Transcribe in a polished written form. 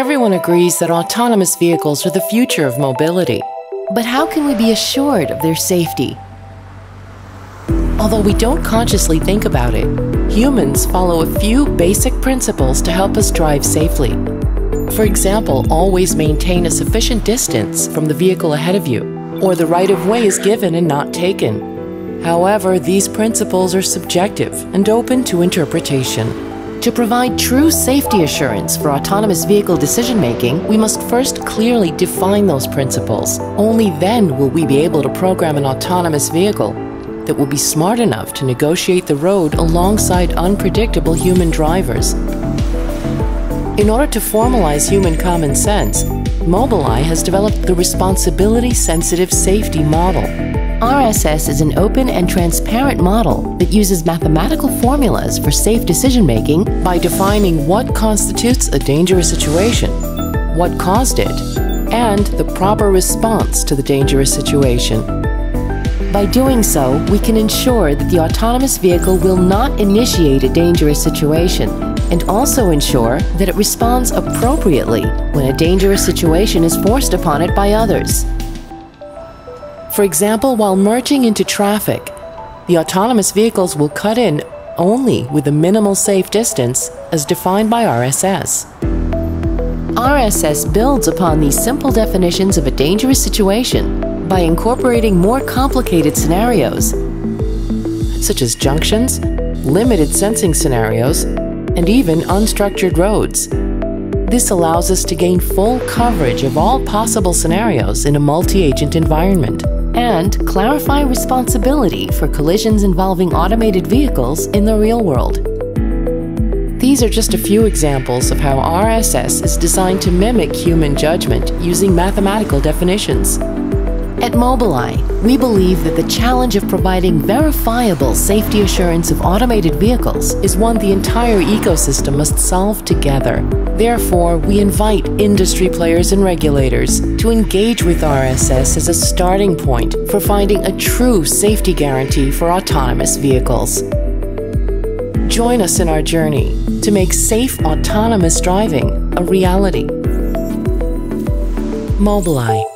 Everyone agrees that autonomous vehicles are the future of mobility. But how can we be assured of their safety? Although we don't consciously think about it, humans follow a few basic principles to help us drive safely. For example, always maintain a sufficient distance from the vehicle ahead of you, or the right of way is given and not taken. However, these principles are subjective and open to interpretation. To provide true safety assurance for autonomous vehicle decision-making, we must first clearly define those principles. Only then will we be able to program an autonomous vehicle that will be smart enough to negotiate the road alongside unpredictable human drivers. In order to formalize human common sense, Mobileye has developed the responsibility-sensitive safety model. RSS is an open and transparent model that uses mathematical formulas for safe decision-making by defining what constitutes a dangerous situation, what caused it, and the proper response to the dangerous situation. By doing so, we can ensure that the autonomous vehicle will not initiate a dangerous situation, and also ensure that it responds appropriately when a dangerous situation is forced upon it by others. For example, while merging into traffic, the autonomous vehicles will cut in only with a minimal safe distance as defined by RSS. RSS builds upon these simple definitions of a dangerous situation by incorporating more complicated scenarios, such as junctions, limited sensing scenarios, and even unstructured roads. This allows us to gain full coverage of all possible scenarios in a multi-agent environment, and clarify responsibility for collisions involving automated vehicles in the real world. These are just a few examples of how RSS is designed to mimic human judgment using mathematical definitions. At Mobileye, we believe that the challenge of providing verifiable safety assurance of automated vehicles is one the entire ecosystem must solve together. Therefore, we invite industry players and regulators to engage with RSS as a starting point for finding a true safety guarantee for autonomous vehicles. Join us in our journey to make safe autonomous driving a reality. Mobileye.